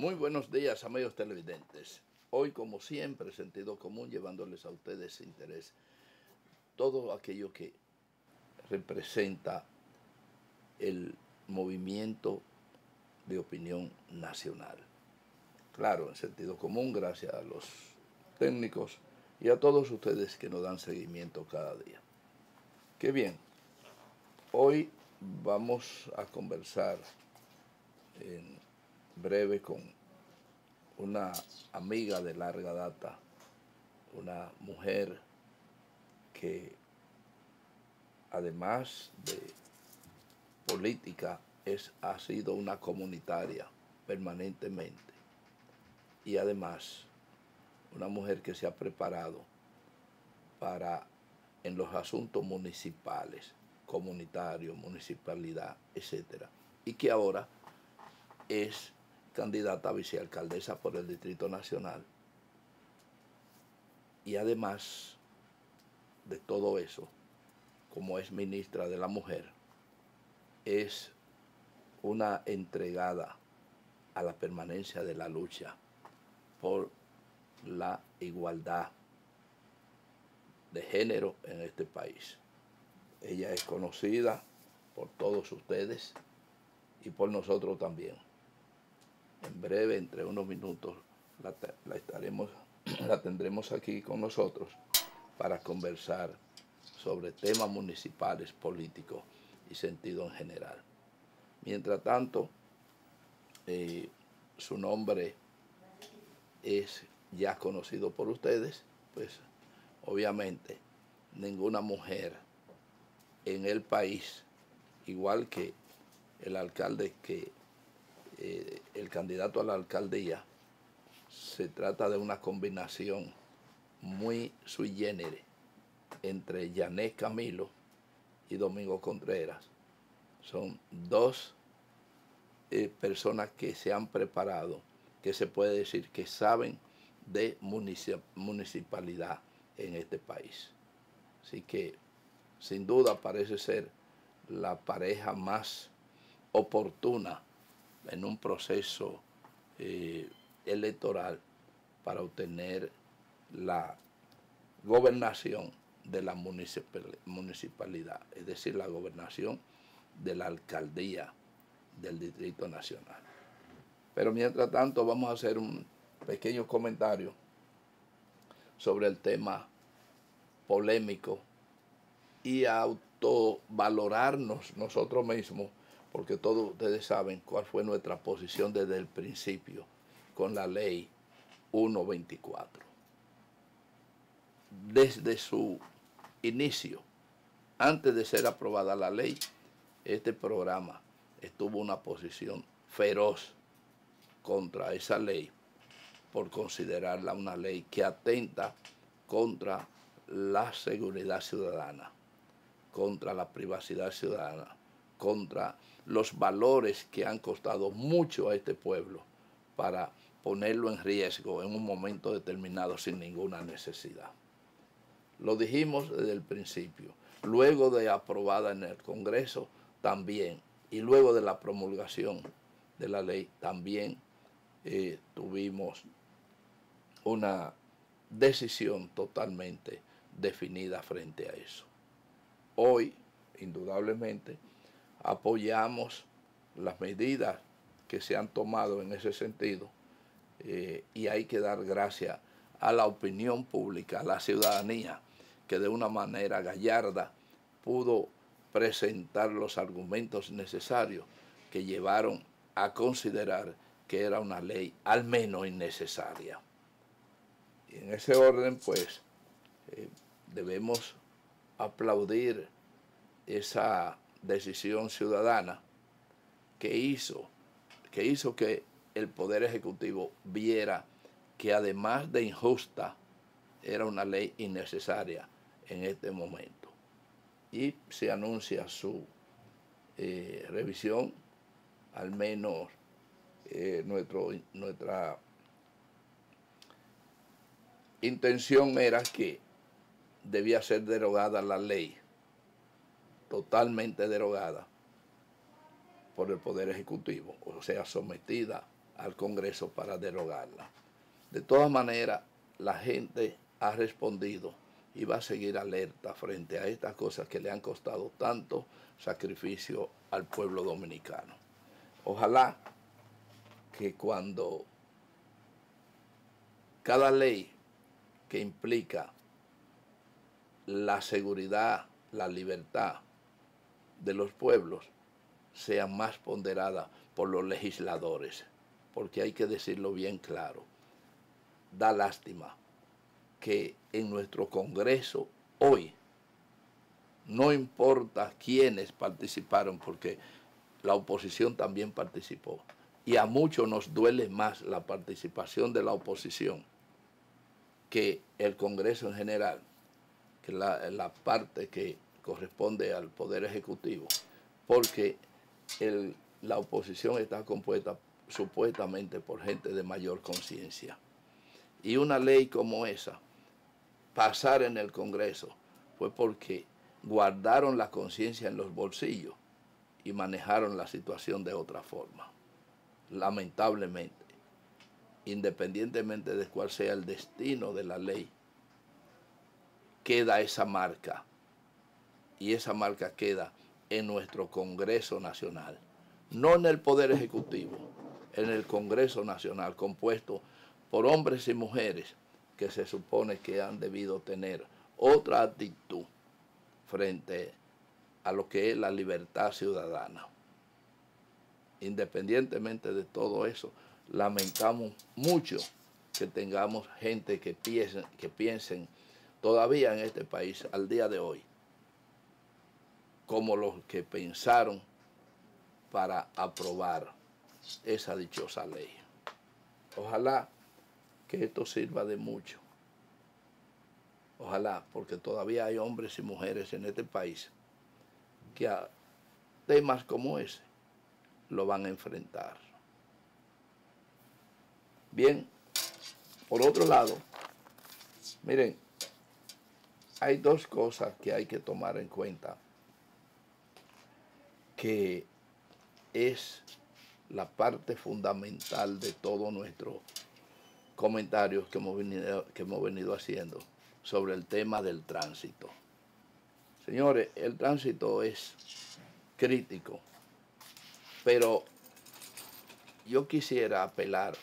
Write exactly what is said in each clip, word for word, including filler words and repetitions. Muy buenos días, amigos televidentes. Hoy, como siempre, Sentido Común, llevándoles a ustedes interés. Todo aquello que representa el movimiento de opinión nacional. Claro, en Sentido Común, gracias a los técnicos y a todos ustedes que nos dan seguimiento cada día. Qué bien. Hoy vamos a conversar en breve con una amiga de larga data, una mujer que además de política es, ha sido una comunitaria permanentemente, y además una mujer que se ha preparado para en los asuntos municipales, comunitarios, municipalidad, etcétera, y que ahora es candidata a vicealcaldesa por el Distrito Nacional. Y además de todo eso, como es ministra de la Mujer, es una entregada a la permanencia de la lucha por la igualdad de género en este país. Ella es conocida por todos ustedes y por nosotros también. En breve, entre unos minutos, la, la, estaremos, la tendremos aquí con nosotros para conversar sobre temas municipales, políticos y sentido en general. Mientras tanto, eh, su nombre es ya conocido por ustedes, pues obviamente ninguna mujer en el país, igual que el alcalde que... Eh, el candidato a la alcaldía, se trata de una combinación muy sui generis entre Yanet Camilo y Domingo Contreras. Son dos eh, personas que se han preparado, que se puede decir que saben de municip municipalidad en este país. Así que, sin duda, parece ser la pareja más oportuna en un proceso eh, electoral para obtener la gobernación de la municipalidad, es decir, la gobernación de la alcaldía del Distrito Nacional. Pero mientras tanto vamos a hacer un pequeño comentario sobre el tema polémico y autovalorarnos nosotros mismos, porque todos ustedes saben cuál fue nuestra posición desde el principio con la ley uno veinticuatro. Desde su inicio, antes de ser aprobada la ley, este programa estuvo una posición feroz contra esa ley por considerarla una ley que atenta contra la seguridad ciudadana, contra la privacidad ciudadana, contra los valores que han costado mucho a este pueblo para ponerlo en riesgo en un momento determinado sin ninguna necesidad. Lo dijimos desde el principio, luego de aprobada en el Congreso también, y luego de la promulgación de la ley también eh, tuvimos una decisión totalmente definida frente a eso. Hoy, indudablemente, apoyamos las medidas que se han tomado en ese sentido, eh, y hay que dar gracias a la opinión pública, a la ciudadanía, que de una manera gallarda pudo presentar los argumentos necesarios que llevaron a considerar que era una ley al menos innecesaria. Y en ese orden, pues, eh, debemos aplaudir esa decisión ciudadana que hizo, que hizo que el Poder Ejecutivo viera que además de injusta, era una ley innecesaria en este momento. Y se anuncia su eh, revisión, al menos eh, nuestro, nuestra intención era que debía ser derogada la ley, totalmente derogada por el Poder Ejecutivo, o sea, sometida al Congreso para derogarla. De todas maneras, la gente ha respondido y va a seguir alerta frente a estas cosas que le han costado tanto sacrificio al pueblo dominicano. Ojalá que cuando cada ley que implica la seguridad, la libertad de los pueblos sea más ponderada por los legisladores, porque hay que decirlo bien claro, da lástima que en nuestro Congreso hoy, no importa quiénes participaron, porque la oposición también participó, y a muchos nos duele más la participación de la oposición que el Congreso en general, que la, la parte que corresponde al Poder Ejecutivo, porque el, la oposición está compuesta supuestamente por gente de mayor conciencia. Y una ley como esa, pasar en el Congreso, fue porque guardaron la conciencia en los bolsillos y manejaron la situación de otra forma. Lamentablemente, independientemente de cuál sea el destino de la ley, queda esa marca, y esa marca queda en nuestro Congreso Nacional, no en el Poder Ejecutivo, en el Congreso Nacional, compuesto por hombres y mujeres que se supone que han debido tener otra actitud frente a lo que es la libertad ciudadana. Independientemente de todo eso, lamentamos mucho que tengamos gente que piensen, que piensen todavía en este país, al día de hoy, como los que pensaron para aprobar esa dichosa ley. Ojalá que esto sirva de mucho. Ojalá, porque todavía hay hombres y mujeres en este país que a temas como ese lo van a enfrentar. Bien, por otro lado, miren, hay dos cosas que hay que tomar en cuenta, que es la parte fundamental de todo nuestro comentarios que hemos, venido, que hemos venido haciendo sobre el tema del tránsito. Señores, el tránsito es crítico, pero yo quisiera apelar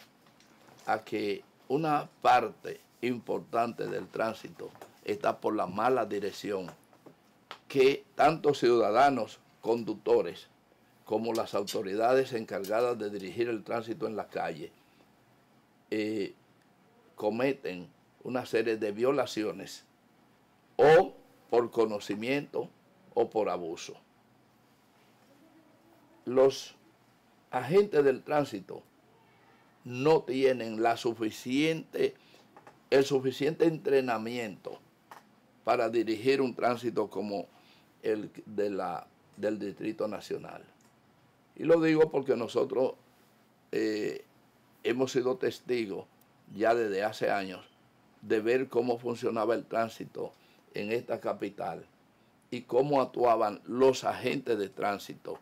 a que una parte importante del tránsito está por la mala dirección que tanto ciudadanos, conductores, como las autoridades encargadas de dirigir el tránsito en la calle, eh, cometen una serie de violaciones o por conocimiento o por abuso. Los agentes del tránsito no tienen la suficiente, el suficiente entrenamiento para dirigir un tránsito como el de la, del Distrito Nacional. Y lo digo porque nosotros eh, hemos sido testigos ya desde hace años de ver cómo funcionaba el tránsito en esta capital y cómo actuaban los agentes de tránsito.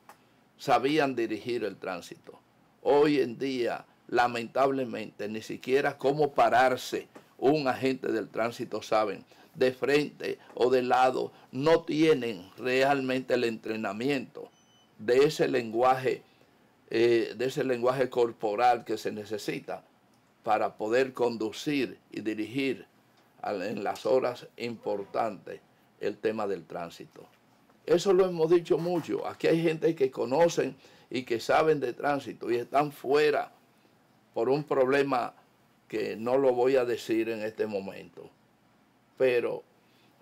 Sabían dirigir el tránsito. Hoy en día, lamentablemente, ni siquiera cómo pararse un agente del tránsito saben. De frente o de lado, no tienen realmente el entrenamiento de ese lenguaje, eh, de ese lenguaje corporal que se necesita para poder conducir y dirigir en las horas importantes el tema del tránsito. Eso lo hemos dicho mucho. Aquí hay gente que conocen y que saben de tránsito y están fuera por un problema que no lo voy a decir en este momento. Pero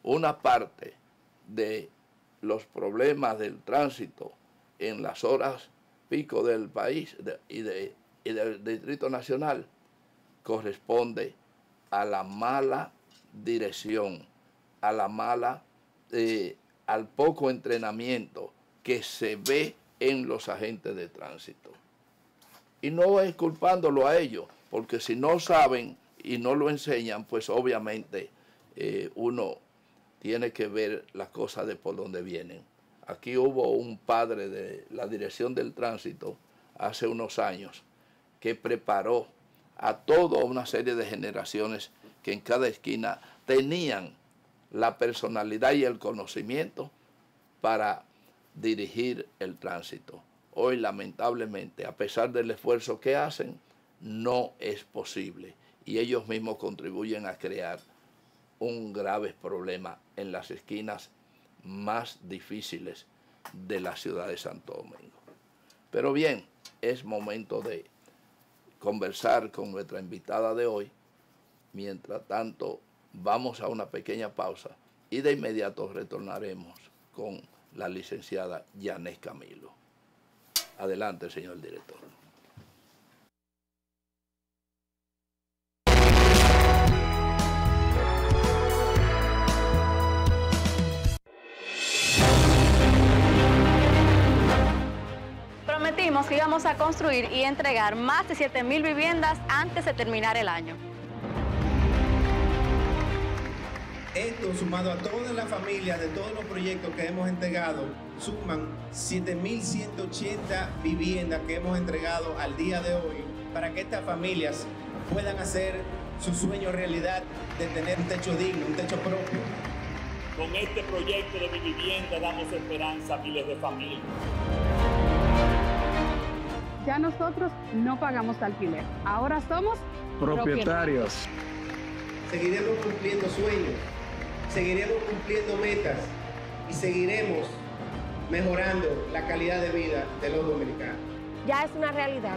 una parte de los problemas del tránsito en las horas pico del país y, de, y del Distrito Nacional corresponde a la mala dirección, a la mala, eh, al poco entrenamiento que se ve en los agentes de tránsito. Y no es culpándolo a ellos, porque si no saben y no lo enseñan, pues obviamente eh, uno tiene que ver las cosas de por dónde vienen. Aquí hubo un padre de la dirección del tránsito hace unos años, que preparó a toda una serie de generaciones que en cada esquina tenían la personalidad y el conocimiento para dirigir el tránsito. Hoy, lamentablemente, a pesar del esfuerzo que hacen, no es posible. Y ellos mismos contribuyen a crear un grave problema en las esquinas más difíciles de la ciudad de Santo Domingo. Pero bien, es momento de conversar con nuestra invitada de hoy. Mientras tanto, vamos a una pequeña pausa y de inmediato retornaremos con la licenciada Yanet Camilo. Adelante, señor director. Prometimos que íbamos a construir y entregar más de siete mil viviendas antes de terminar el año. Esto, sumado a todas las familias de todos los proyectos que hemos entregado, suman siete mil ciento ochenta viviendas que hemos entregado al día de hoy para que estas familias puedan hacer su sueño realidad de tener un techo digno, un techo propio. Con este proyecto de Mi Vivienda damos esperanza a miles de familias. Ya nosotros no pagamos alquiler, ahora somos propietarios. propietarios. Seguiremos cumpliendo sueños. Seguiremos cumpliendo metas y seguiremos mejorando la calidad de vida de los dominicanos. Ya es una realidad.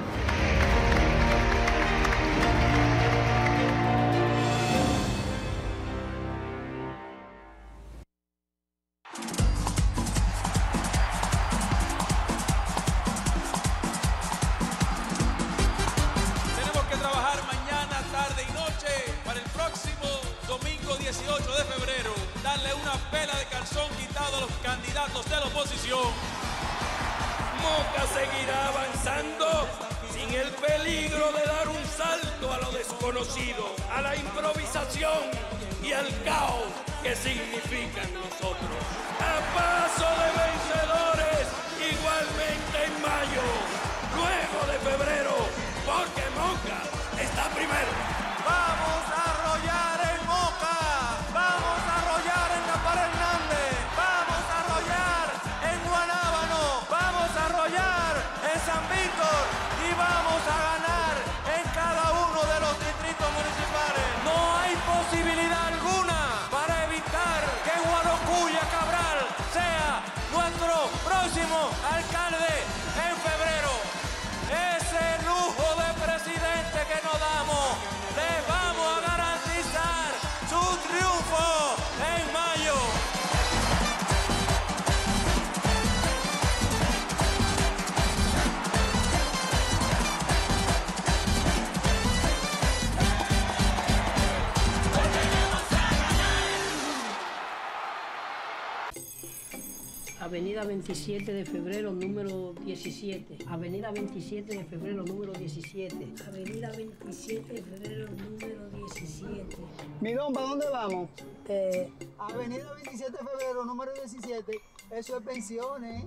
Avenida veintisiete de febrero, número diecisiete. Avenida veintisiete de febrero, número diecisiete. Avenida veintisiete de febrero, número diecisiete. Mi don, ¿para dónde vamos? Eh, Avenida veintisiete de febrero, número diecisiete. Eso es pensiones.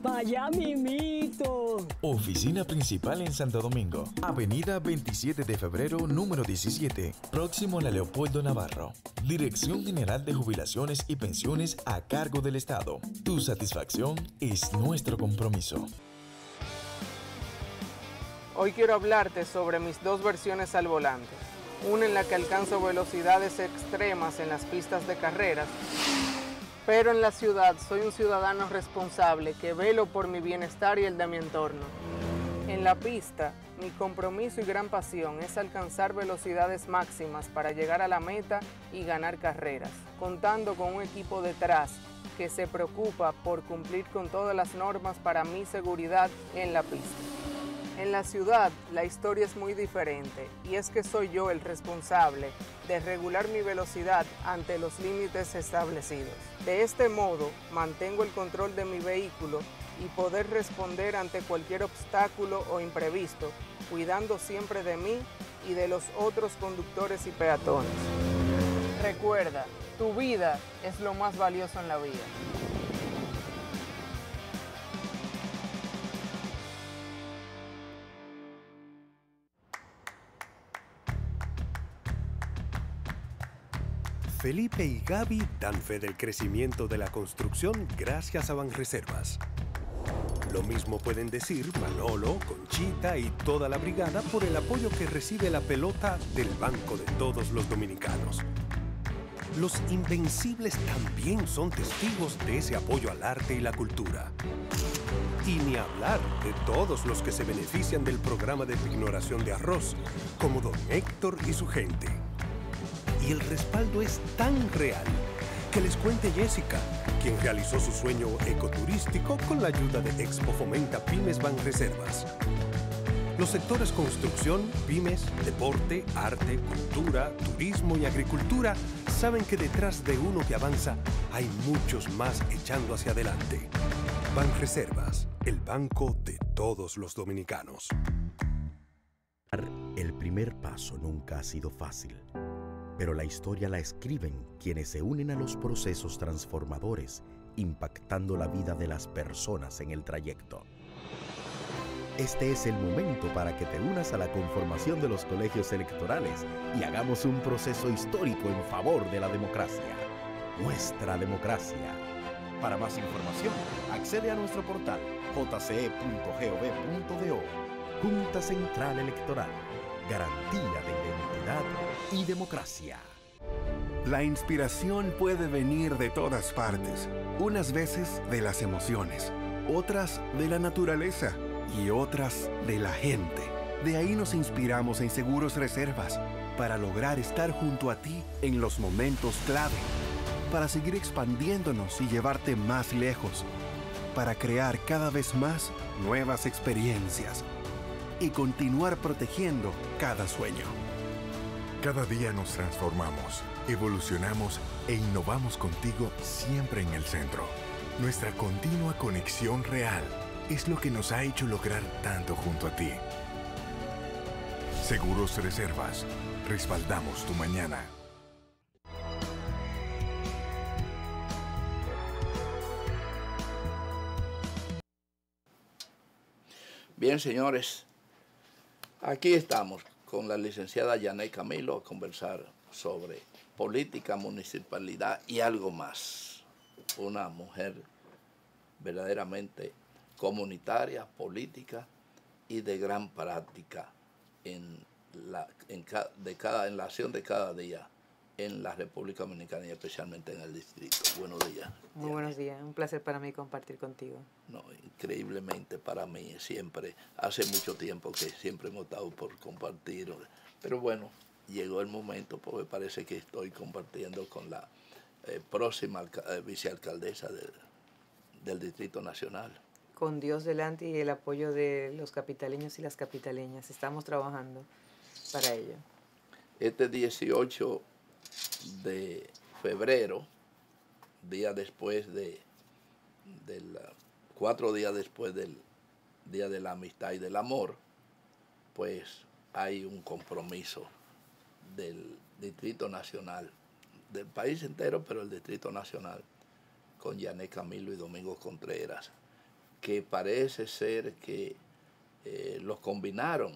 ¡Vaya mimito! Oficina principal en Santo Domingo. Avenida veintisiete de febrero, número diecisiete. Próximo a la Leopoldo Navarro. Dirección General de Jubilaciones y Pensiones a cargo del Estado. Tu satisfacción es nuestro compromiso. Hoy quiero hablarte sobre mis dos versiones al volante. Una en la que alcanzo velocidades extremas en las pistas de carreras. Pero en la ciudad soy un ciudadano responsable que velo por mi bienestar y el de mi entorno. En la pista, mi compromiso y gran pasión es alcanzar velocidades máximas para llegar a la meta y ganar carreras, contando con un equipo detrás que se preocupa por cumplir con todas las normas para mi seguridad en la pista. En la ciudad, la historia es muy diferente y es que soy yo el responsable de regular mi velocidad ante los límites establecidos. De este modo, mantengo el control de mi vehículo y poder responder ante cualquier obstáculo o imprevisto, cuidando siempre de mí y de los otros conductores y peatones. Recuerda, tu vida es lo más valioso en la vida. Felipe y Gaby dan fe del crecimiento de la construcción gracias a Banreservas. Lo mismo pueden decir Manolo, Conchita y toda la brigada por el apoyo que recibe la pelota del Banco de Todos los Dominicanos. Los Invencibles también son testigos de ese apoyo al arte y la cultura. Y ni hablar de todos los que se benefician del programa de pignoración de arroz, como don Héctor y su gente. Y el respaldo es tan real que les cuente Jessica, quien realizó su sueño ecoturístico con la ayuda de Expo Fomenta Pymes Banreservas. Los sectores construcción, pymes, deporte, arte, cultura, turismo y agricultura saben que detrás de uno que avanza hay muchos más echando hacia adelante. Banreservas, el banco de todos los dominicanos. El primer paso nunca ha sido fácil. Pero la historia la escriben quienes se unen a los procesos transformadores, impactando la vida de las personas en el trayecto. Este es el momento para que te unas a la conformación de los colegios electorales y hagamos un proceso histórico en favor de la democracia. Nuestra democracia. Para más información, accede a nuestro portal j c e punto gov punto do. Junta Central Electoral. Garantía de identidad y democracia. La inspiración puede venir de todas partes, unas veces de las emociones, otras de la naturaleza y otras de la gente. De ahí nos inspiramos en Seguros Reservas para lograr estar junto a ti en los momentos clave, para seguir expandiéndonos y llevarte más lejos, para crear cada vez más nuevas experiencias y continuar protegiendo cada sueño. Cada día nos transformamos, evolucionamos e innovamos contigo, siempre en el centro. Nuestra continua conexión real es lo que nos ha hecho lograr tanto junto a ti. Seguros Reservas, respaldamos tu mañana. Bien, señores, aquí estamos con la licenciada Yanet Camilo a conversar sobre política, municipalidad y algo más. Una mujer verdaderamente comunitaria, política y de gran práctica en la, en ca, de cada, en la acción de cada día en la República Dominicana y especialmente en el distrito. Buenos días. Muy buenos días. Un placer para mí compartir contigo. No, increíblemente para mí siempre. Hace mucho tiempo que siempre hemos estado por compartir. Pero bueno, llegó el momento porque parece que estoy compartiendo con la eh, próxima eh, vicealcaldesa de, del Distrito Nacional. Con Dios delante y el apoyo de los capitaleños y las capitaleñas. Estamos trabajando para ello. Este dieciocho de febrero, día después de, de la, cuatro días después del Día de la Amistad y del Amor, pues hay un compromiso del Distrito Nacional, del país entero, pero el Distrito Nacional, con Yanet Camilo y Domingo Contreras, que parece ser que eh, los combinaron,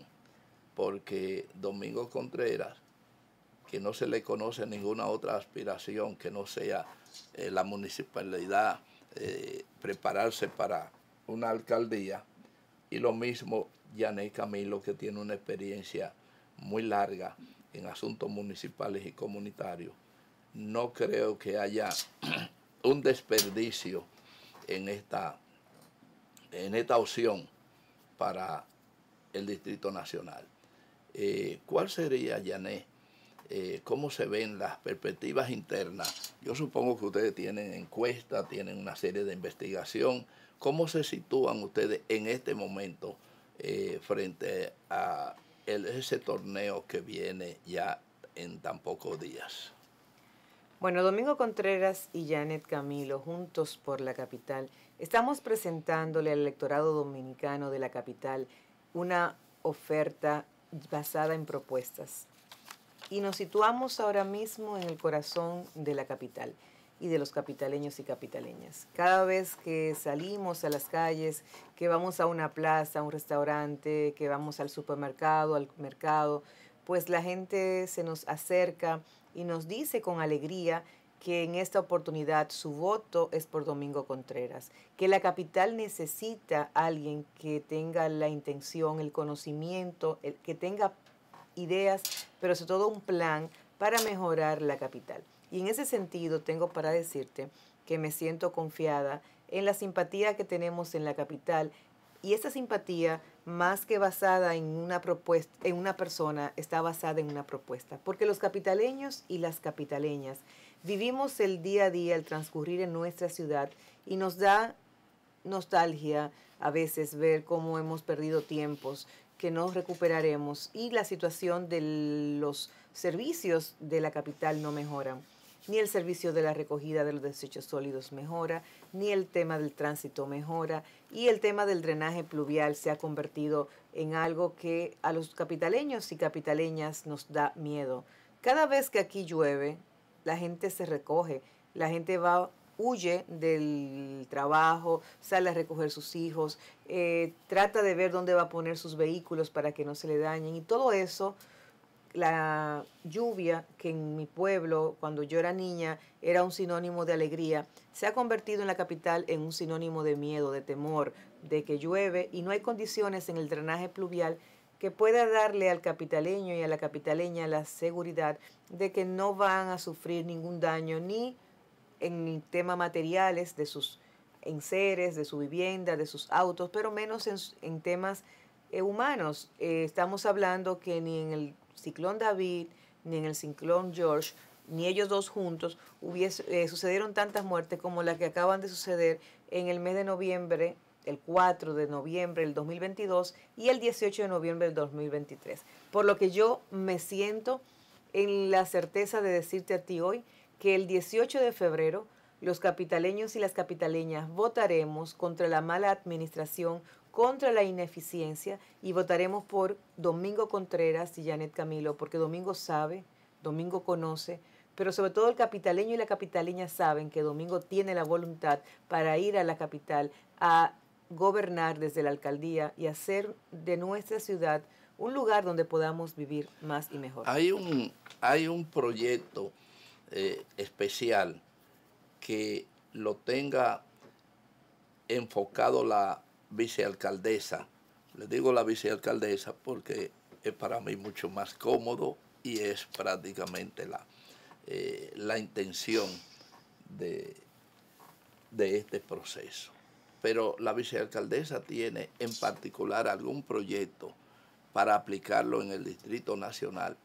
porque Domingo Contreras, que no se le conoce ninguna otra aspiración que no sea eh, la municipalidad, eh, prepararse para una alcaldía. Y lo mismo Yanet Camilo, que tiene una experiencia muy larga en asuntos municipales y comunitarios. No creo que haya un desperdicio en esta, en esta opción para el Distrito Nacional. Eh, ¿Cuál sería, Yanet? Eh, ¿Cómo se ven las perspectivas internas? Yo supongo que ustedes tienen encuestas, tienen una serie de investigación. ¿Cómo se sitúan ustedes en este momento eh, frente a el, ese torneo que viene ya en tan pocos días? Bueno, Domingo Contreras y Yanet Camilo, juntos por la capital, estamos presentándole al electorado dominicano de la capital una oferta basada en propuestas. Y nos situamos ahora mismo en el corazón de la capital y de los capitaleños y capitaleñas. Cada vez que salimos a las calles, que vamos a una plaza, a un restaurante, que vamos al supermercado, al mercado, pues la gente se nos acerca y nos dice con alegría que en esta oportunidad su voto es por Domingo Contreras, que la capital necesita a alguien que tenga la intención, el conocimiento, el, que tenga ideas, pero sobre todo un plan para mejorar la capital. Y en ese sentido tengo para decirte que me siento confiada en la simpatía que tenemos en la capital, y esa simpatía, más que basada en una propuesta, en una persona, está basada en una propuesta. Porque los capitaleños y las capitaleñas vivimos el día a día, el transcurrir en nuestra ciudad, y nos da nostalgia a veces ver cómo hemos perdido tiempos que no recuperaremos, y la situación de los servicios de la capital no mejoran. Ni el servicio de la recogida de los desechos sólidos mejora, ni el tema del tránsito mejora, y el tema del drenaje pluvial se ha convertido en algo que a los capitaleños y capitaleñas nos da miedo. Cada vez que aquí llueve, la gente se recoge, la gente va, huye del trabajo, sale a recoger sus hijos, eh, trata de ver dónde va a poner sus vehículos para que no se le dañen, y todo eso. La lluvia, que en mi pueblo, cuando yo era niña, era un sinónimo de alegría, se ha convertido en la capital en un sinónimo de miedo, de temor, de que llueve y no hay condiciones en el drenaje pluvial que pueda darle al capitaleño y a la capitaleña la seguridad de que no van a sufrir ningún daño, ni en temas materiales de sus enseres, de su vivienda, de sus autos, pero menos en, en temas eh, humanos. Eh, estamos hablando que ni en el ciclón David, ni en el ciclón George, ni ellos dos juntos, hubiese, eh, sucedieron tantas muertes como las que acaban de suceder en el mes de noviembre, el cuatro de noviembre del dos mil veintidós y el dieciocho de noviembre del dos mil veintitrés. Por lo que yo me siento en la certeza de decirte a ti hoy que el dieciocho de febrero los capitaleños y las capitaleñas votaremos contra la mala administración, contra la ineficiencia, y votaremos por Domingo Contreras y Yanet Camilo, porque Domingo sabe, Domingo conoce, pero sobre todo el capitaleño y la capitaleña saben que Domingo tiene la voluntad para ir a la capital a gobernar desde la alcaldía y hacer de nuestra ciudad un lugar donde podamos vivir más y mejor. Hay un, hay un proyecto eh, especial que lo tenga enfocado la vicealcaldesa, le digo la vicealcaldesa porque es para mí mucho más cómodo y es prácticamente la, eh, la intención de, de este proceso. Pero la vicealcaldesa tiene en particular algún proyecto para aplicarlo en el Distrito Nacional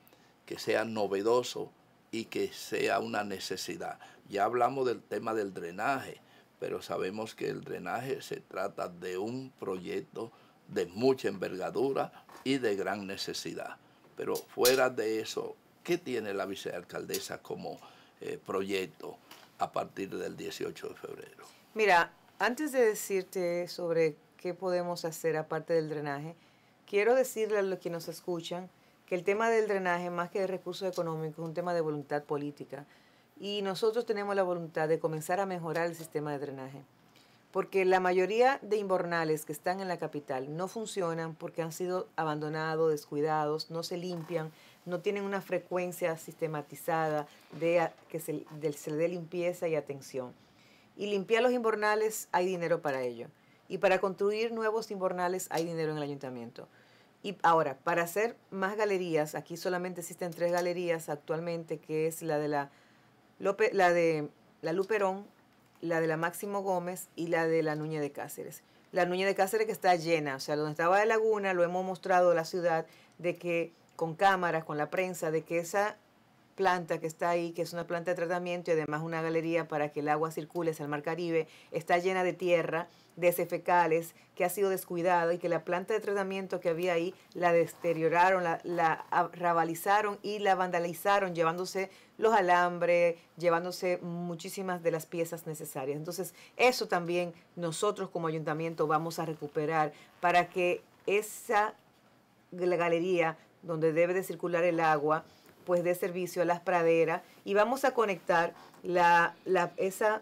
que sea novedoso y que sea una necesidad. Ya hablamos del tema del drenaje, pero sabemos que el drenaje se trata de un proyecto de mucha envergadura y de gran necesidad. Pero fuera de eso, ¿qué tiene la vicealcaldesa como eh, proyecto a partir del dieciocho de febrero? Mira, antes de decirte sobre qué podemos hacer aparte del drenaje, quiero decirle a los que nos escuchan que el tema del drenaje, más que de recursos económicos, es un tema de voluntad política. Y nosotros tenemos la voluntad de comenzar a mejorar el sistema de drenaje, porque la mayoría de invernales que están en la capital no funcionan porque han sido abandonados, descuidados, no se limpian, no tienen una frecuencia sistematizada de que se, de, se le dé limpieza y atención. Y limpiar los invernales hay dinero para ello, y para construir nuevos invernales hay dinero en el ayuntamiento. Y ahora, para hacer más galerías, aquí solamente existen tres galerías actualmente, que es la de la Lope, la de la Luperón, la de la Máximo Gómez y la de la Núñez de Cáceres. La Núñez de Cáceres que está llena, o sea, donde estaba la laguna, lo hemos mostrado a la ciudad, de que con cámaras, con la prensa, de que esa planta que está ahí, que es una planta de tratamiento y además una galería para que el agua circule hacia el Mar Caribe, está llena de tierra, de heces fecales, que ha sido descuidada, y que la planta de tratamiento que había ahí la deterioraron, la, la rabalizaron y la vandalizaron, llevándose los alambres, llevándose muchísimas de las piezas necesarias. Entonces, eso también nosotros como ayuntamiento vamos a recuperar para que esa galería donde debe de circular el agua pues de servicio a las praderas, y vamos a conectar la, la, esa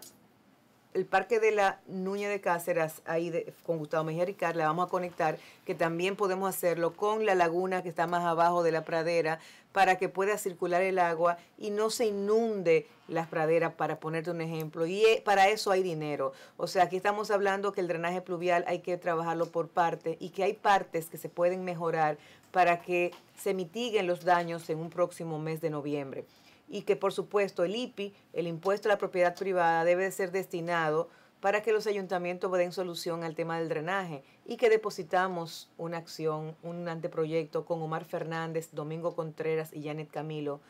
el Parque de la Nuña de Cáceras, ahí de, con Gustavo Mejía Ricard, la vamos a conectar, que también podemos hacerlo con la laguna que está más abajo de la pradera, para que pueda circular el agua y no se inunde las praderas, para ponerte un ejemplo. Y para eso hay dinero. O sea, aquí estamos hablando que el drenaje pluvial hay que trabajarlo por partes y que hay partes que se pueden mejorar para que se mitiguen los daños en un próximo mes de noviembre. Y que, por supuesto, el I P I, el impuesto a la propiedad privada, debe de ser destinado para que los ayuntamientos den solución al tema del drenaje, y que depositamos una acción, un anteproyecto con Omar Fernández, Domingo Contreras y Yanet Camilo.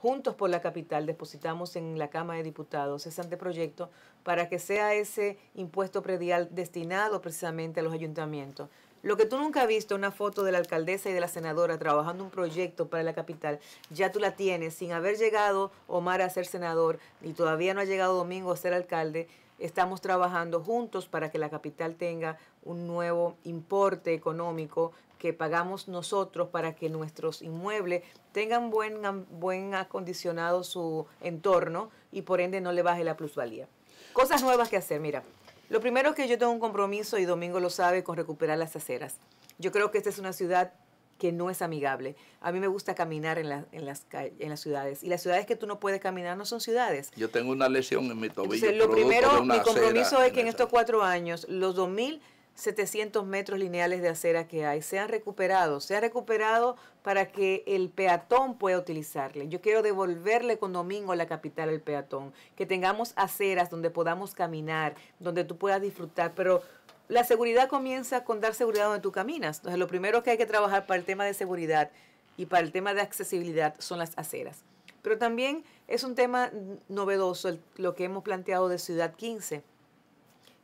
Juntos por la capital depositamos en la Cámara de Diputados ese anteproyecto para que sea ese impuesto predial destinado precisamente a los ayuntamientos. Lo que tú nunca has visto, una foto de la alcaldesa y de la senadora trabajando un proyecto para la capital, ya tú la tienes, sin haber llegado Omar a ser senador y todavía no ha llegado Domingo a ser alcalde. Estamos trabajando juntos para que la capital tenga un nuevo importe económico que pagamos nosotros para que nuestros inmuebles tengan buen, buen acondicionado su entorno y por ende no le baje la plusvalía. Cosas nuevas que hacer, mira. Lo primero es que yo tengo un compromiso, y Domingo lo sabe, con recuperar las aceras. Yo creo que esta es una ciudad que no es amigable. A mí me gusta caminar en, la, en, las, en las ciudades. Y las ciudades que tú no puedes caminar no son ciudades. Yo tengo una lesión en mi tobillo. Entonces, lo primero, mi compromiso es que en estos cuatro años, los dos mil setecientos metros lineales de acera que hay sean recuperados. Sean recuperados para que el peatón pueda utilizarle. Yo quiero devolverle con Domingo la capital al peatón. Que tengamos aceras donde podamos caminar, donde tú puedas disfrutar, pero... la seguridad comienza con dar seguridad donde tú caminas. Entonces, lo primero que hay que trabajar para el tema de seguridad y para el tema de accesibilidad son las aceras. Pero también es un tema novedoso el, lo que hemos planteado de Ciudad quince.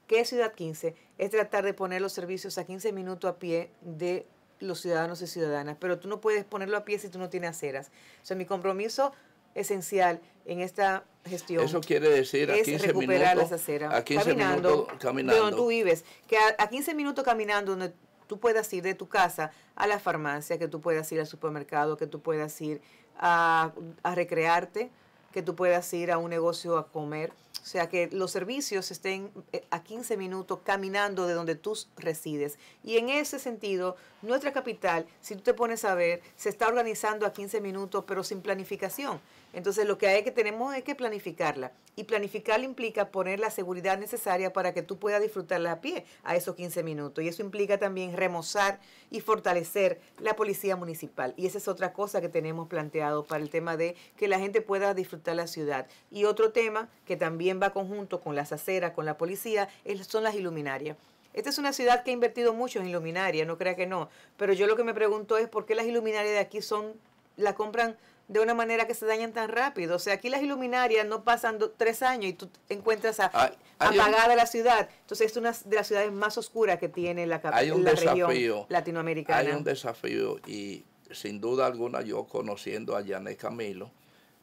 ¿Qué es Ciudad quince? Es tratar de poner los servicios a quince minutos a pie de los ciudadanos y ciudadanas. Pero tú no puedes ponerlo a pie si tú no tienes aceras. O sea, mi compromiso esencial en esta gestión. Eso quiere decir a quince minutos a quince caminando, minutos caminando. Donde tú vives, que a, a quince minutos caminando donde tú puedas ir de tu casa a la farmacia, que tú puedas ir al supermercado, que tú puedas ir a, a recrearte, que tú puedas ir a un negocio a comer. O sea, que los servicios estén a quince minutos caminando de donde tú resides. Y en ese sentido, nuestra capital, si tú te pones a ver, se está organizando a quince minutos, pero sin planificación. Entonces, lo que hay que tenemos es que planificarla. Y planificarla implica poner la seguridad necesaria para que tú puedas disfrutarla a pie a esos quince minutos. Y eso implica también remozar y fortalecer la policía municipal. Y esa es otra cosa que tenemos planteado para el tema de que la gente pueda disfrutar la ciudad. Y otro tema que también va conjunto con las aceras, con la policía, son las iluminarias. Esta es una ciudad que ha invertido mucho en iluminarias, no crea que no. Pero yo lo que me pregunto es por qué las iluminarias de aquí son, la compran de una manera que se dañan tan rápido. O sea, aquí las iluminarias no pasan do, tres años y tú encuentras a, hay, hay apagada un, la ciudad. Entonces, es una de las ciudades más oscuras que tiene la, hay un la desafío, región latinoamericana. Hay un desafío, y sin duda alguna yo, conociendo a Yanet Camilo,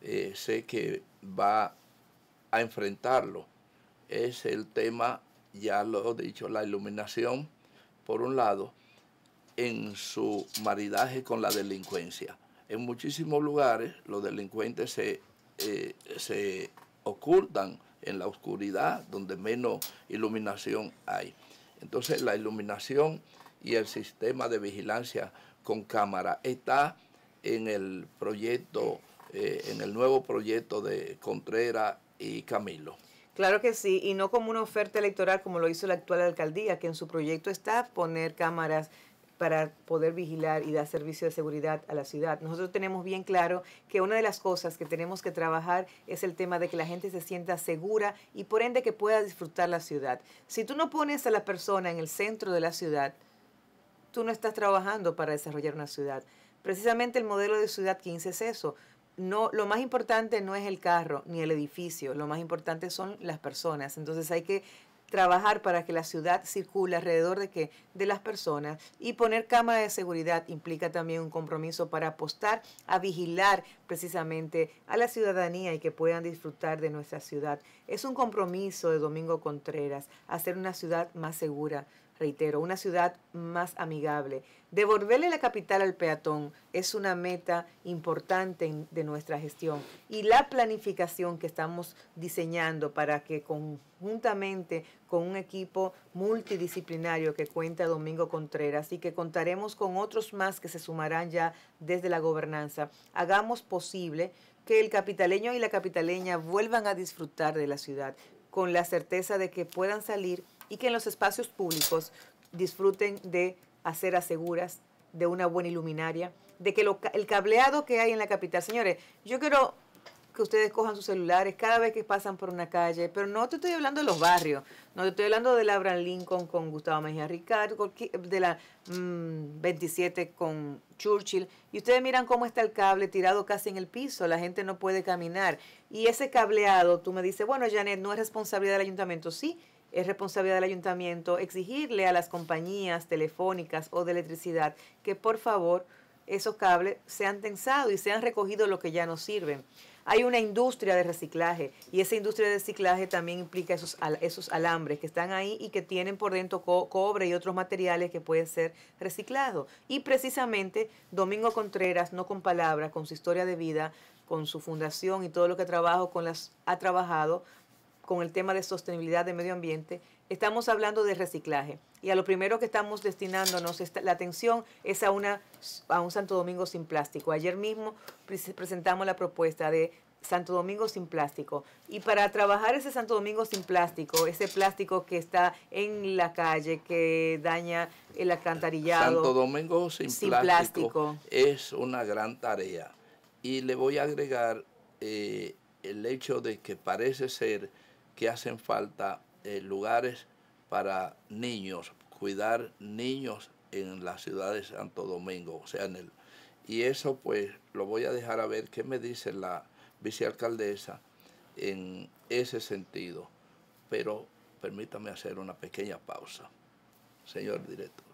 eh, sé que va a enfrentarlo. Es el tema, ya lo he dicho, la iluminación, por un lado, en su maridaje con la delincuencia. En muchísimos lugares los delincuentes se, eh, se ocultan en la oscuridad donde menos iluminación hay. Entonces, la iluminación y el sistema de vigilancia con cámara está en el proyecto, eh, en el nuevo proyecto de Contreras y Camilo. Claro que sí, y no como una oferta electoral como lo hizo la actual alcaldía, que en su proyecto está poner cámaras para poder vigilar y dar servicio de seguridad a la ciudad. Nosotros tenemos bien claro que una de las cosas que tenemos que trabajar es el tema de que la gente se sienta segura y por ende que pueda disfrutar la ciudad. Si tú no pones a la persona en el centro de la ciudad, tú no estás trabajando para desarrollar una ciudad. Precisamente el modelo de Ciudad quince es eso. No, lo más importante no es el carro ni el edificio, lo más importante son las personas. Entonces hay que trabajar para que la ciudad circule alrededor de, ¿qué? De las personas, y poner cámaras de seguridad implica también un compromiso para apostar a vigilar precisamente a la ciudadanía y que puedan disfrutar de nuestra ciudad. Es un compromiso de Domingo Contreras hacer una ciudad más segura, reitero, una ciudad más amigable. Devolverle la capital al peatón es una meta importante de nuestra gestión, y la planificación que estamos diseñando para que conjuntamente con un equipo multidisciplinario que cuenta Domingo Contreras y que contaremos con otros más que se sumarán ya desde la gobernanza, hagamos posible que el capitaleño y la capitaleña vuelvan a disfrutar de la ciudad con la certeza de que puedan salir y que en los espacios públicos disfruten de aceras seguras, de una buena iluminaria, de que lo, el cableado que hay en la capital. Señores, yo quiero que ustedes cojan sus celulares cada vez que pasan por una calle, pero no te estoy hablando de los barrios, no te estoy hablando de la Abraham Lincoln con Gustavo Mejía Ricardo, de la mmm, veintisiete con Churchill, y ustedes miran cómo está el cable tirado casi en el piso, la gente no puede caminar, y ese cableado, tú me dices, bueno, Yanet, ¿no es responsabilidad del ayuntamiento? Sí, es responsabilidad del ayuntamiento exigirle a las compañías telefónicas o de electricidad que por favor esos cables sean tensados y sean recogidos los que ya no sirven. Hay una industria de reciclaje, y esa industria de reciclaje también implica esos, esos alambres que están ahí y que tienen por dentro co cobre y otros materiales que pueden ser reciclados. Y precisamente Domingo Contreras, no con palabras, con su historia de vida, con su fundación y todo lo que trabajo con las, ha trabajado con el tema de sostenibilidad de medio ambiente, estamos hablando de reciclaje. Y a lo primero que estamos destinándonos esta, la atención es a, una, a un Santo Domingo sin plástico. Ayer mismo presentamos la propuesta de Santo Domingo sin plástico. Y para trabajar ese Santo Domingo sin plástico, ese plástico que está en la calle, que daña el alcantarillado. Santo Domingo sin, sin plástico, plástico es una gran tarea. Y le voy a agregar eh, el hecho de que parece ser que hacen falta eh, lugares para niños, cuidar niños en la ciudad de Santo Domingo, o sea, en el, y eso pues lo voy a dejar a ver qué me dice la vicealcaldesa en ese sentido, pero permítame hacer una pequeña pausa, señor director.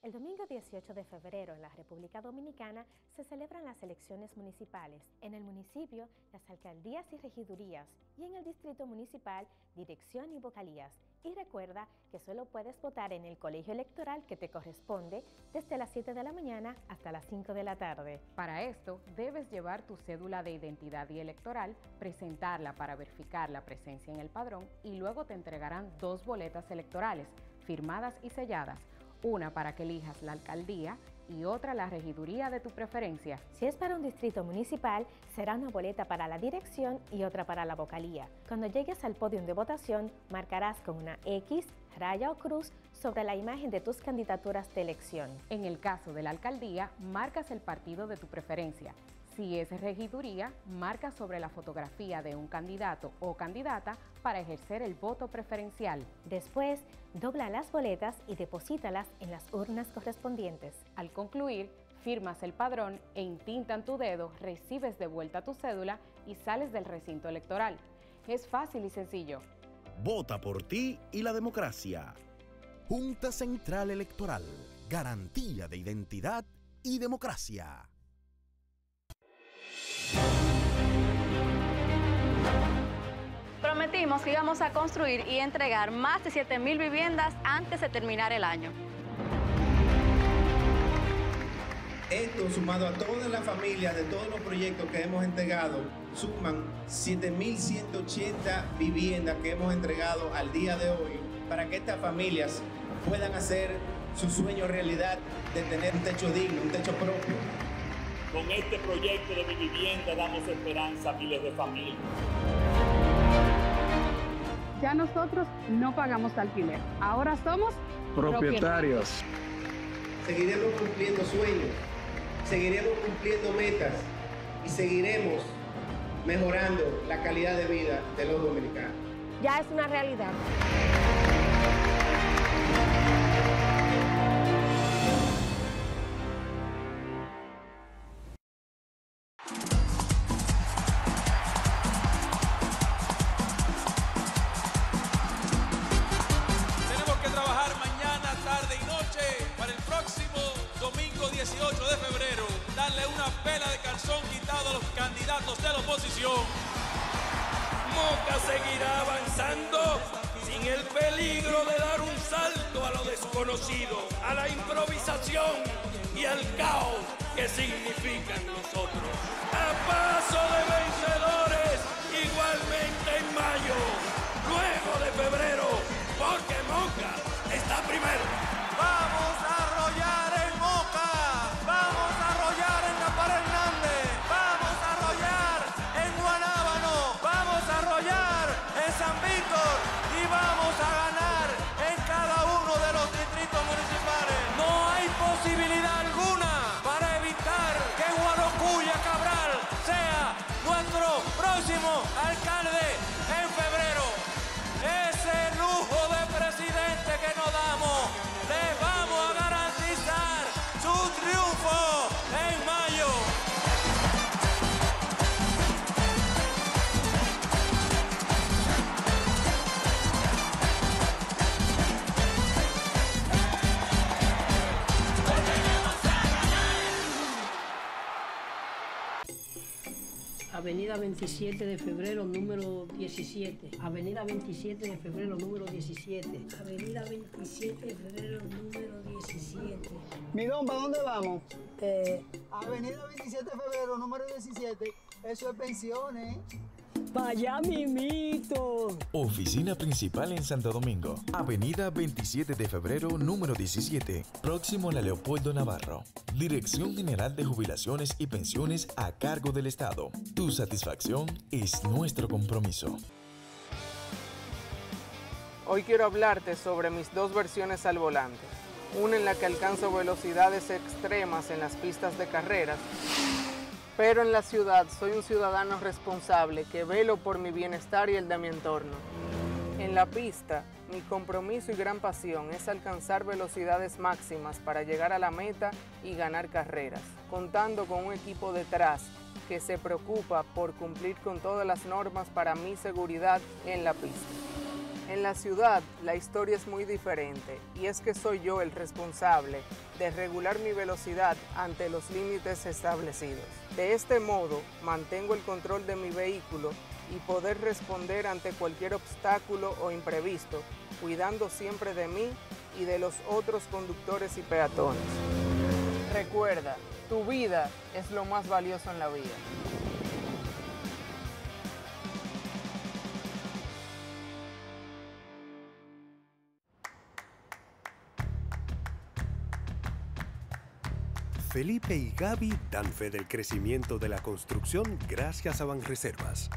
El domingo dieciocho de febrero en la República Dominicana se celebran las elecciones municipales. En el municipio, las alcaldías y regidurías, y en el distrito municipal, dirección y vocalías. Y recuerda que solo puedes votar en el colegio electoral que te corresponde desde las siete de la mañana hasta las cinco de la tarde. Para esto, debes llevar tu cédula de identidad y electoral, presentarla para verificar la presencia en el padrón y luego te entregarán dos boletas electorales, firmadas y selladas. Una para que elijas la alcaldía y otra la regiduría de tu preferencia. Si es para un distrito municipal, será una boleta para la dirección y otra para la vocalía. Cuando llegues al podio de votación, marcarás con una X, raya o cruz sobre la imagen de tus candidaturas de elección. En el caso de la alcaldía, marcas el partido de tu preferencia. Si es regiduría, marca sobre la fotografía de un candidato o candidata para ejercer el voto preferencial. Después, dobla las boletas y deposítalas en las urnas correspondientes. Al concluir, firmas el padrón e entintan tu dedo, recibes de vuelta tu cédula y sales del recinto electoral. Es fácil y sencillo. Vota por ti y la democracia. Junta Central Electoral. Garantía de identidad y democracia. Prometimos que íbamos a construir y entregar más de siete mil viviendas antes de terminar el año. Esto, sumado a todas las familias de todos los proyectos que hemos entregado, suman siete mil ciento ochenta viviendas que hemos entregado al día de hoy para que estas familias puedan hacer su sueño realidad de tener un techo digno, un techo propio. Con este proyecto de Mi Vivienda damos esperanza a miles de familias. Ya nosotros no pagamos alquiler, ahora somos propietarios. propietarios. Seguiremos cumpliendo sueños, seguiremos cumpliendo metas y seguiremos mejorando la calidad de vida de los dominicanos. Ya es una realidad. dieciocho de febrero, darle una pela de calzón quitado todos los candidatos de la oposición, Moca seguirá avanzando sin el peligro de dar un salto a lo desconocido, a la improvisación y al caos que significan nosotros. A paso de vencedores, igualmente en mayo, luego de febrero, porque Moca está primero. ¡Vamos a arrollar en Moca! ¡Vamos a arrollar en la pared Hernández! ¡Vamos a arrollar en Guanábano! ¡Vamos a arrollar en San Víctor! ¡Y vamos a ganar en cada uno de los distritos municipales! No hay posibilidad alguna para evitar que Guarocuya Cabral sea nuestro próximo alcalde en febrero. Ese lujo de presidente que nos damos, les vamos a garantizar su triunfo en mayo. Avenida veintisiete de febrero, número diecisiete. Avenida veintisiete de febrero, número diecisiete. Avenida veintisiete de febrero, número diecisiete. Mi don, ¿para dónde vamos? Eh, Avenida veintisiete de febrero, número diecisiete. Eso es pensiones. ¡Para allá, mimito! Oficina principal en Santo Domingo. Avenida veintisiete de febrero, número diecisiete. Próximo a la Leopoldo Navarro. Dirección General de Jubilaciones y Pensiones a cargo del Estado. Tu satisfacción es nuestro compromiso. Hoy quiero hablarte sobre mis dos versiones al volante. Una en la que alcanzo velocidades extremas en las pistas de carreras. Pero en la ciudad soy un ciudadano responsable que velo por mi bienestar y el de mi entorno. En la pista, mi compromiso y gran pasión es alcanzar velocidades máximas para llegar a la meta y ganar carreras, contando con un equipo detrás que se preocupa por cumplir con todas las normas para mi seguridad en la pista. En la ciudad, la historia es muy diferente y es que soy yo el responsable de regular mi velocidad ante los límites establecidos. De este modo, mantengo el control de mi vehículo y poder responder ante cualquier obstáculo o imprevisto, cuidando siempre de mí y de los otros conductores y peatones. Recuerda, tu vida es lo más valioso en la vida. Felipe y Gaby dan fe del crecimiento de la construcción gracias a Banreservas.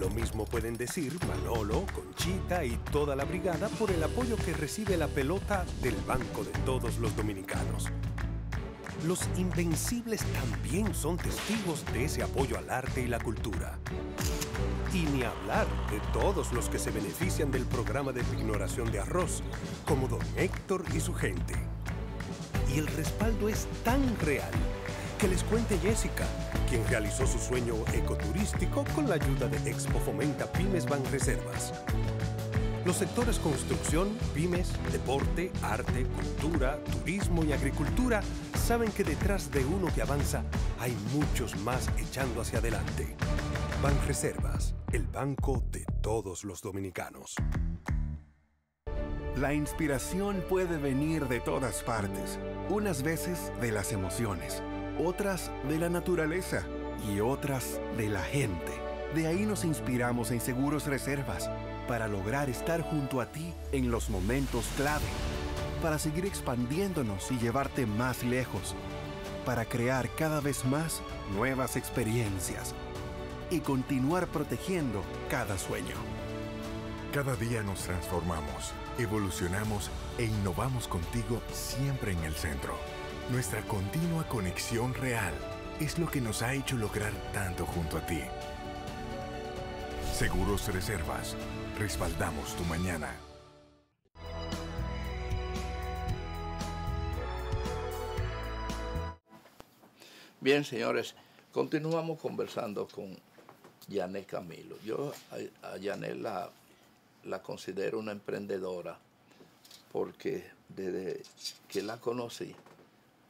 Lo mismo pueden decir Manolo, Conchita y toda la brigada por el apoyo que recibe la pelota del Banco de Todos los Dominicanos. Los Invencibles también son testigos de ese apoyo al arte y la cultura. Y ni hablar de todos los que se benefician del programa de pignoración de arroz, como don Héctor y su gente. Y el respaldo es tan real que les cuente Jessica, quien realizó su sueño ecoturístico con la ayuda de Expo Fomenta Pymes Banreservas. Los sectores construcción, pymes, deporte, arte, cultura, turismo y agricultura saben que detrás de uno que avanza hay muchos más echando hacia adelante. Banreservas, el banco de todos los dominicanos. La inspiración puede venir de todas partes, unas veces de las emociones, otras de la naturaleza y otras de la gente. De ahí nos inspiramos en Seguros Reservas para lograr estar junto a ti en los momentos clave, para seguir expandiéndonos y llevarte más lejos, para crear cada vez más nuevas experiencias y continuar protegiendo cada sueño. Cada día nos transformamos, evolucionamos e innovamos contigo siempre en el centro. Nuestra continua conexión real es lo que nos ha hecho lograr tanto junto a ti. Seguros Reservas, respaldamos tu mañana. Bien, señores, continuamos conversando con Yanet Camilo. Yo a, a Yanet la... la considero una emprendedora porque desde que la conocí,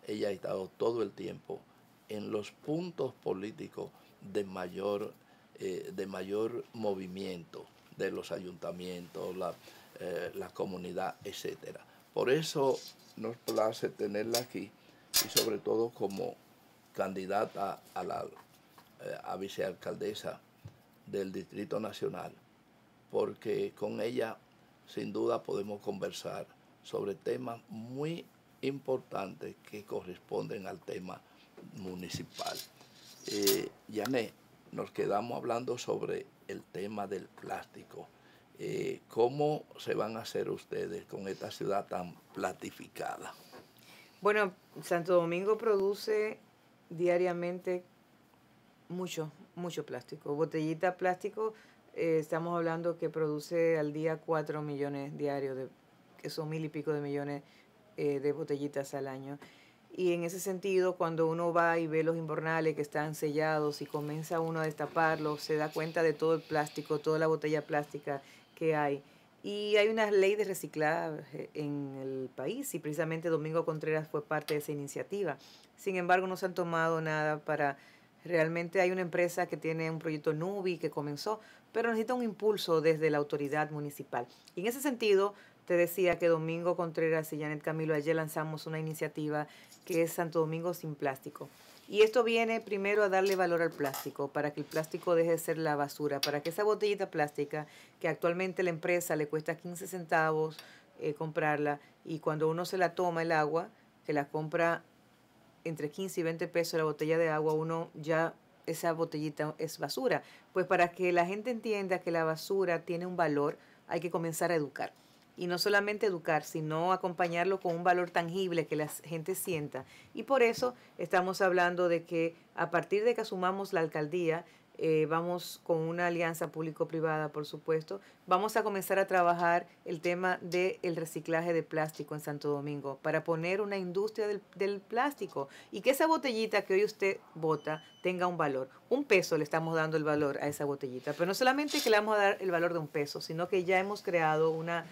ella ha estado todo el tiempo en los puntos políticos de mayor, eh, de mayor movimiento de los ayuntamientos, la, eh, la comunidad, etcétera. Por eso nos place tenerla aquí y sobre todo como candidata a la a vicealcaldesa del Distrito Nacional, porque con ella sin duda podemos conversar sobre temas muy importantes que corresponden al tema municipal. Eh, Yanet, nos quedamos hablando sobre el tema del plástico. Eh, ¿Cómo se van a hacer ustedes con esta ciudad tan platificada? Bueno, Santo Domingo produce diariamente mucho, mucho plástico. Botellita plástico, eh, estamos hablando que produce al día cuatro millones diarios, de, que son mil y pico de millones eh, de botellitas al año. Y en ese sentido, cuando uno va y ve los invernales que están sellados y comienza uno a destaparlos, se da cuenta de todo el plástico, toda la botella plástica que hay. Y hay una ley de reciclaje en el país y precisamente Domingo Contreras fue parte de esa iniciativa. Sin embargo, no se han tomado nada para... Realmente hay una empresa que tiene un proyecto Nubi que comenzó, pero necesita un impulso desde la autoridad municipal. Y en ese sentido, te decía que Domingo Contreras y Yanet Camilo, ayer lanzamos una iniciativa que es Santo Domingo sin Plástico. Y esto viene primero a darle valor al plástico, para que el plástico deje de ser la basura, para que esa botellita plástica, que actualmente la empresa le cuesta quince centavos eh, comprarla, y cuando uno se la toma el agua, que la compra entre quince y veinte pesos la botella de agua, uno ya, esa botellita es basura. Pues para que la gente entienda que la basura tiene un valor, hay que comenzar a educar. Y no solamente educar, sino acompañarlo con un valor tangible que la gente sienta. Y por eso estamos hablando de que a partir de que asumamos la alcaldía, eh, vamos con una alianza público-privada, por supuesto, vamos a comenzar a trabajar el tema del reciclaje de plástico en Santo Domingo para poner una industria del, del plástico y que esa botellita que hoy usted bota tenga un valor. Un peso le estamos dando el valor a esa botellita, pero no solamente que le vamos a dar el valor de un peso, sino que ya hemos creado una...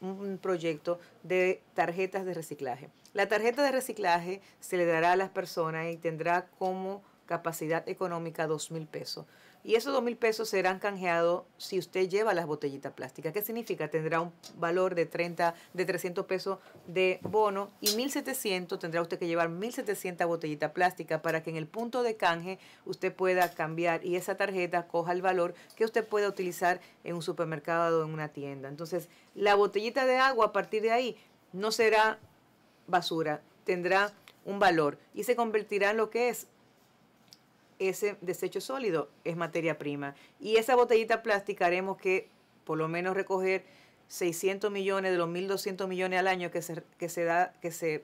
un proyecto de tarjetas de reciclaje. La tarjeta de reciclaje se le dará a las personas y tendrá como capacidad económica dos mil pesos. Y esos dos mil pesos serán canjeados si usted lleva las botellitas plásticas. ¿Qué significa? Tendrá un valor de trescientos pesos de bono y mil setecientos, tendrá usted que llevar mil setecientas botellitas plásticas para que en el punto de canje usted pueda cambiar y esa tarjeta coja el valor que usted pueda utilizar en un supermercado o en una tienda. Entonces, la botellita de agua a partir de ahí no será basura, tendrá un valor y se convertirá en lo que es. Ese desecho sólido es materia prima. Y esa botellita plástica haremos que por lo menos recoger seiscientos millones de los mil doscientos millones al año que se, que se da, que se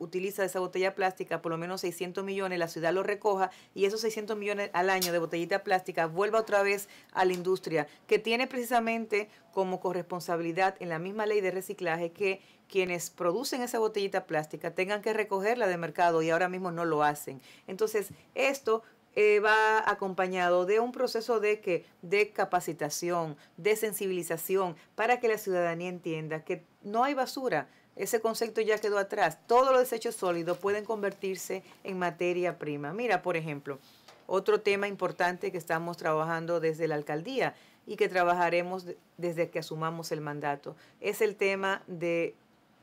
utiliza esa botella plástica, por lo menos seiscientos millones, la ciudad lo recoja y esos seiscientos millones al año de botellita plástica vuelva otra vez a la industria, que tiene precisamente como corresponsabilidad en la misma ley de reciclaje que quienes producen esa botellita plástica tengan que recogerla de mercado y ahora mismo no lo hacen. Entonces, esto eh, va acompañado de un proceso de, que, de capacitación, de sensibilización, para que la ciudadanía entienda que no hay basura. Ese concepto ya quedó atrás. Todos los desechos sólidos pueden convertirse en materia prima. Mira, por ejemplo, otro tema importante que estamos trabajando desde la alcaldía y que trabajaremos desde que asumamos el mandato es el tema de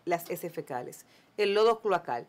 las heces fecales, el lodo cloacal.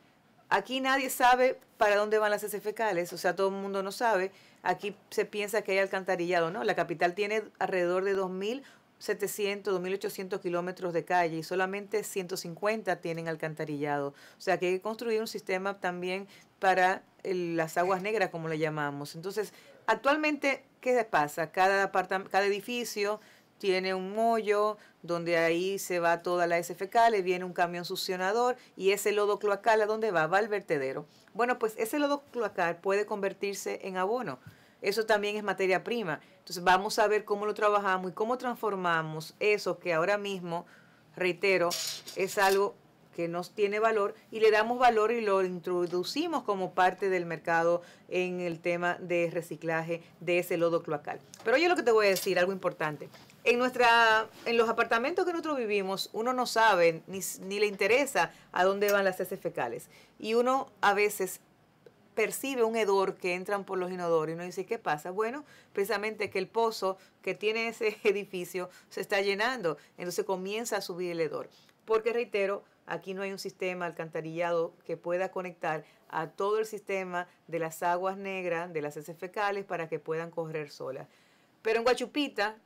Aquí nadie sabe para dónde van las heces fecales, o sea, todo el mundo no sabe. Aquí se piensa que hay alcantarillado, ¿no? La capital tiene alrededor de dos mil setecientos, dos mil ochocientos kilómetros de calle y solamente ciento cincuenta tienen alcantarillado. O sea que hay que construir un sistema también para el, las aguas negras, como le llamamos. Entonces, actualmente, ¿qué pasa? Cada, cada edificio tiene un hoyo donde ahí se va toda la heces fecal, le viene un camión succionador y ese lodo cloacal, ¿a dónde va? Va al vertedero. Bueno, pues ese lodo cloacal puede convertirse en abono. Eso también es materia prima. Entonces vamos a ver cómo lo trabajamos y cómo transformamos eso que ahora mismo, reitero, es algo que nos tiene valor y le damos valor y lo introducimos como parte del mercado en el tema de reciclaje de ese lodo cloacal. Pero yo lo que te voy a decir, algo importante. En, nuestra, en los apartamentos que nosotros vivimos, uno no sabe ni, ni le interesa a dónde van las heces fecales. Y uno a veces percibe un hedor que entran por los inodoros y uno dice, ¿qué pasa? Bueno, precisamente que el pozo que tiene ese edificio se está llenando, entonces comienza a subir el hedor. Porque reitero, aquí no hay un sistema alcantarillado que pueda conectar a todo el sistema de las aguas negras, de las heces fecales, para que puedan correr solas. Pero en Guachupita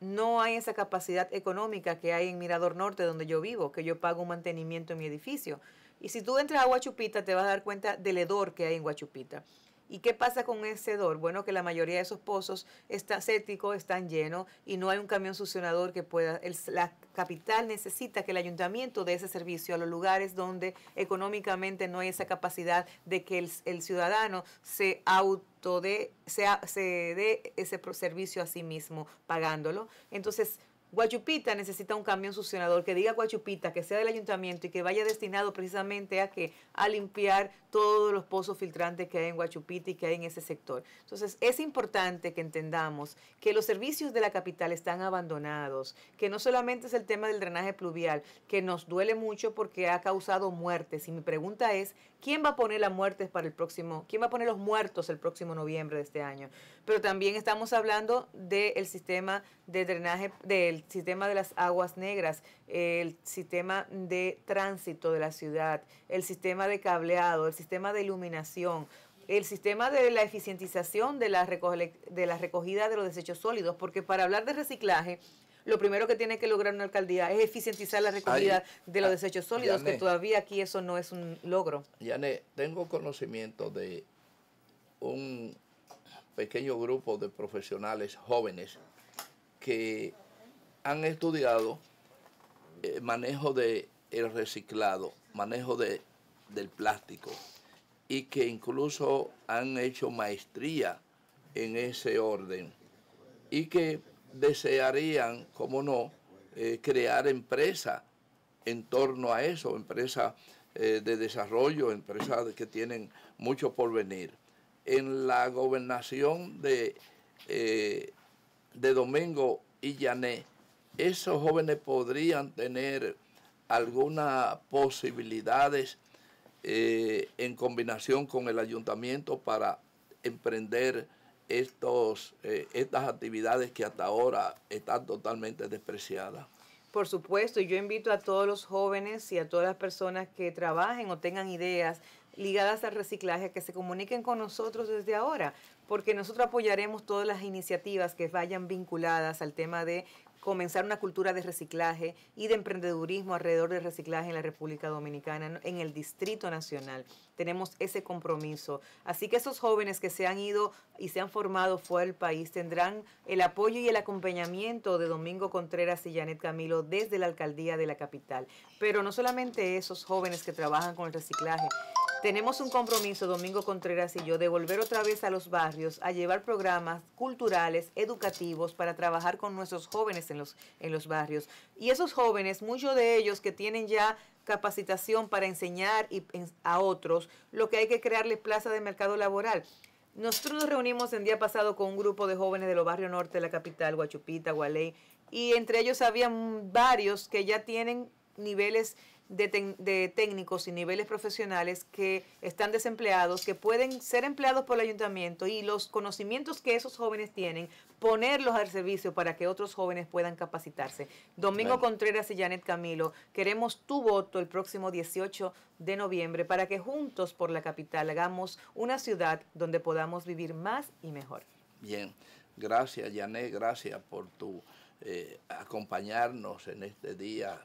no hay esa capacidad económica que hay en Mirador Norte, donde yo vivo, que yo pago un mantenimiento en mi edificio. Y si tú entras a Guachupita, te vas a dar cuenta del hedor que hay en Guachupita. ¿Y qué pasa con ese hedor? Bueno, que la mayoría de esos pozos están sépticos, están llenos y no hay un camión succionador que pueda. El, la capital necesita que el ayuntamiento dé ese servicio a los lugares donde económicamente no hay esa capacidad de que el, el ciudadano se autodé, se, se dé ese servicio a sí mismo pagándolo. Entonces, Guachupita necesita un camión succionador que diga Guachupita, que sea del ayuntamiento y que vaya destinado precisamente a que a limpiar todos los pozos filtrantes que hay en Guachupita y que hay en ese sector. Entonces es importante que entendamos que los servicios de la capital están abandonados, que no solamente es el tema del drenaje pluvial, que nos duele mucho porque ha causado muertes. Y mi pregunta es, ¿quién va a poner las muertes para el próximo? ¿Quién va a poner los muertos el próximo noviembre de este año? Pero también estamos hablando del sistema de drenaje, del sistema de las aguas negras, el sistema de tránsito de la ciudad, el sistema de cableado, el sistema de iluminación, el sistema de la eficientización de la, de la recogida de los desechos sólidos, porque para hablar de reciclaje, lo primero que tiene que lograr una alcaldía es eficientizar la recogida Ay, de los desechos sólidos, Yanet, que todavía aquí eso no es un logro. Yanet, tengo conocimiento de un pequeño grupo de profesionales jóvenes que han estudiado eh, manejo del reciclado, manejo de, del plástico, y que incluso han hecho maestría en ese orden y que desearían, como no, eh, crear empresas en torno a eso, empresas eh, de desarrollo, empresas que tienen mucho por venir. En la gobernación de, eh, de Domingo y Yanet, ¿esos jóvenes podrían tener algunas posibilidades eh, en combinación con el ayuntamiento para emprender Estos, eh, estas actividades que hasta ahora están totalmente despreciadas? Por supuesto, y yo invito a todos los jóvenes y a todas las personas que trabajen o tengan ideas ligadas al reciclaje, que se comuniquen con nosotros desde ahora, porque nosotros apoyaremos todas las iniciativas que vayan vinculadas al tema de comenzar una cultura de reciclaje y de emprendedurismo alrededor del reciclaje en la República Dominicana, en el Distrito Nacional. Tenemos ese compromiso. Así que esos jóvenes que se han ido y se han formado fuera del país tendrán el apoyo y el acompañamiento de Domingo Contreras y Yanet Camilo desde la Alcaldía de la Capital. Pero no solamente esos jóvenes que trabajan con el reciclaje. Tenemos un compromiso, Domingo Contreras y yo, de volver otra vez a los barrios a llevar programas culturales, educativos, para trabajar con nuestros jóvenes en los, en los barrios. Y esos jóvenes, muchos de ellos que tienen ya capacitación para enseñar y, en, a otros, lo que hay que crearle plaza de mercado laboral. Nosotros nos reunimos el día pasado con un grupo de jóvenes de los barrios norte de la capital, Guachupita, Gualey, y entre ellos había varios que ya tienen niveles De, de técnicos y niveles profesionales que están desempleados, que pueden ser empleados por el ayuntamiento, y los conocimientos que esos jóvenes tienen, ponerlos al servicio para que otros jóvenes puedan capacitarse. Domingo Bien. Contreras y Yanet Camilo, queremos tu voto el próximo dieciocho de noviembre para que juntos por la capital hagamos una ciudad donde podamos vivir más y mejor. Bien, gracias Yanet, gracias por tu eh, acompañarnos en este día.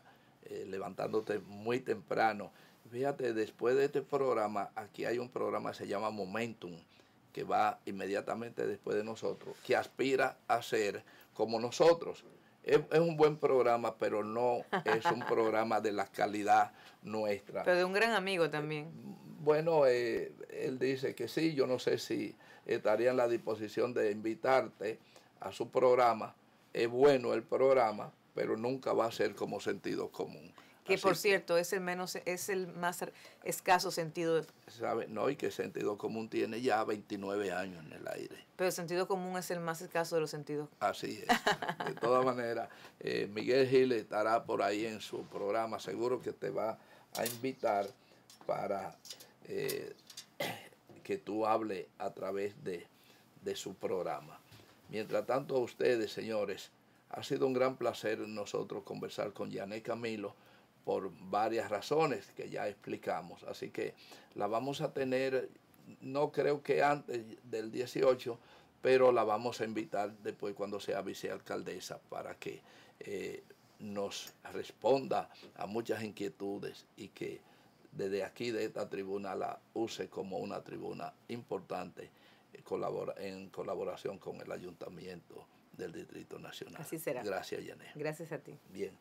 Eh, levantándote muy temprano. Fíjate, después de este programa, aquí hay un programa que se llama Momentum, que va inmediatamente después de nosotros, que aspira a ser como nosotros. Es, es un buen programa, pero no es un programa de la calidad nuestra. Pero de un gran amigo también. Bueno, eh, él dice que sí, yo no sé si estaría en la disposición de invitarte a su programa. Es bueno el programa, pero nunca va a ser como Sentido Común. Que Así por cierto, es el menos, es el más escaso sentido. ¿Sabe? No, y que Sentido Común tiene ya veintinueve años en el aire. Pero el Sentido Común es el más escaso de los sentidos. Así es. De todas maneras, eh, Miguel Gil estará por ahí en su programa. Seguro que te va a invitar para eh, que tú hables a través de, de su programa. Mientras tanto, a ustedes, señores, ha sido un gran placer nosotros conversar con Yanet Camilo por varias razones que ya explicamos. Así que la vamos a tener, no creo que antes del dieciocho, pero la vamos a invitar después cuando sea vicealcaldesa para que eh, nos responda a muchas inquietudes y que desde aquí de esta tribuna la use como una tribuna importante en colaboración con el Ayuntamiento del Distrito Nacional. Así será. Gracias, Yanet. Gracias a ti. Bien.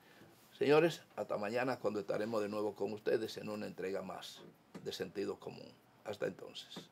Señores, hasta mañana cuando estaremos de nuevo con ustedes en una entrega más de Sentido Común. Hasta entonces.